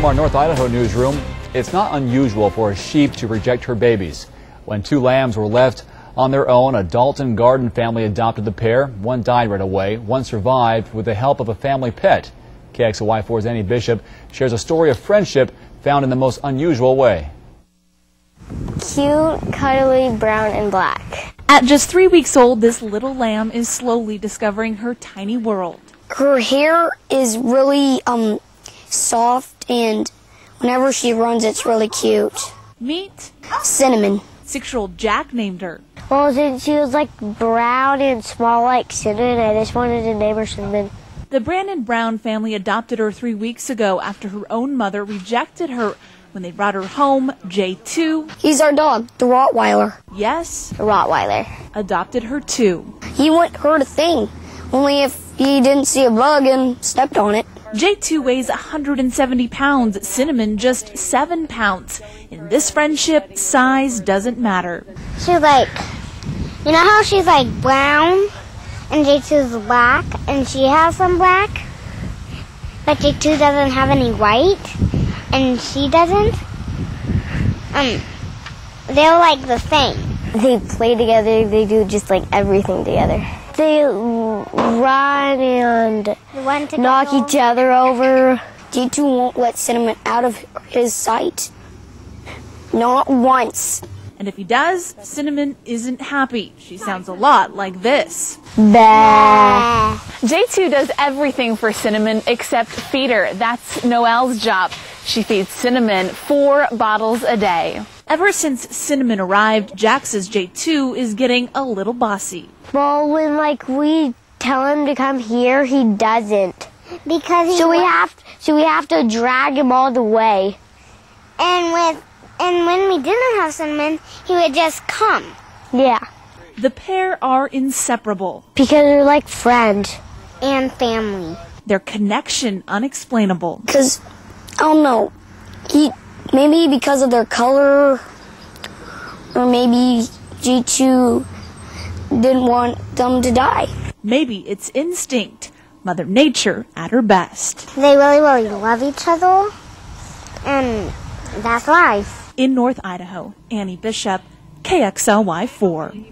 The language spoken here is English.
from our North Idaho newsroom, it's not unusual for a sheep to reject her babies. When two lambs were left on their own, a Dalton Garden family adopted the pair. One died right away, one survived with the help of a family pet. KXLY4's Annie Bishop shares a story of friendship found in the most unusual way. Cute, cuddly, brown, and black. At just 3 weeks old, this little lamb is slowly discovering her tiny world. Her hair is really soft, and whenever she runs, it's really cute. Meet Cinnamon. Six-year-old Jack named her. Well, since she was like brown and small like Cinnamon, I just wanted to name her Cinnamon. The Brandon Brown family adopted her 3 weeks ago after her own mother rejected her when they brought her home. J2. He's our dog, the Rottweiler. Yes, the Rottweiler. Adopted her too. He wouldn't hurt a thing, only if he didn't see a bug and stepped on it. J2 weighs 170 pounds, Cinnamon just 7 pounds. In this friendship, size doesn't matter. She's like, you know how she's like brown? And J2's black, and she has some black, but J2 doesn't have any white, and she doesn't. They're like the same. They play together, they do just like everything together. They run and knock each other over. J2 won't let Cinnamon out of his sight, not once. And if he does, Cinnamon isn't happy. She sounds a lot like this. Bah. J2 does everything for Cinnamon except feed her. That's Noelle's job. She feeds Cinnamon 4 bottles a day. Ever since Cinnamon arrived, Jack says J2 is getting a little bossy. Well, when we tell him to come here, he doesn't. Because so we have to drag him all the way. And when we didn't have Cinnamon, he would just come. Yeah. The pair are inseparable. Because they're like friend and family. Their connection unexplainable. Because, I don't know, maybe because of their color, or maybe J2 didn't want them to die. Maybe it's instinct, Mother Nature at her best. They really, really love each other, and that's life. In North Idaho, Annie Bishop, KXLY4.